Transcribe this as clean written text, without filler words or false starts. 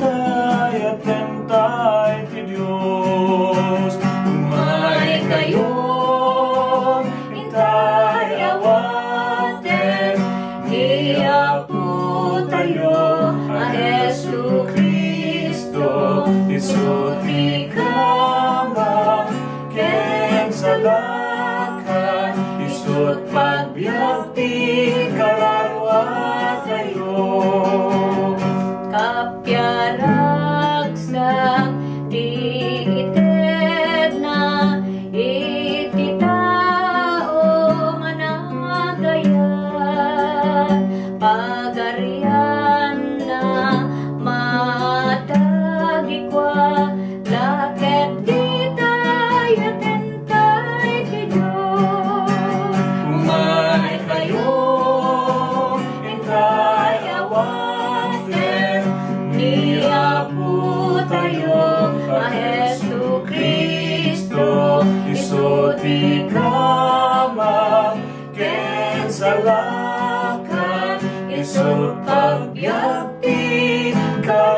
tayo'y atenta'y kay Diyos. Kumain kayo, hintay awatin, hiya po tayo ang Yesu Cristo. Isot ikama, ken salakan, isot pagbiyakti kalawat. Di kama ken salakan, isot pagyakti ka.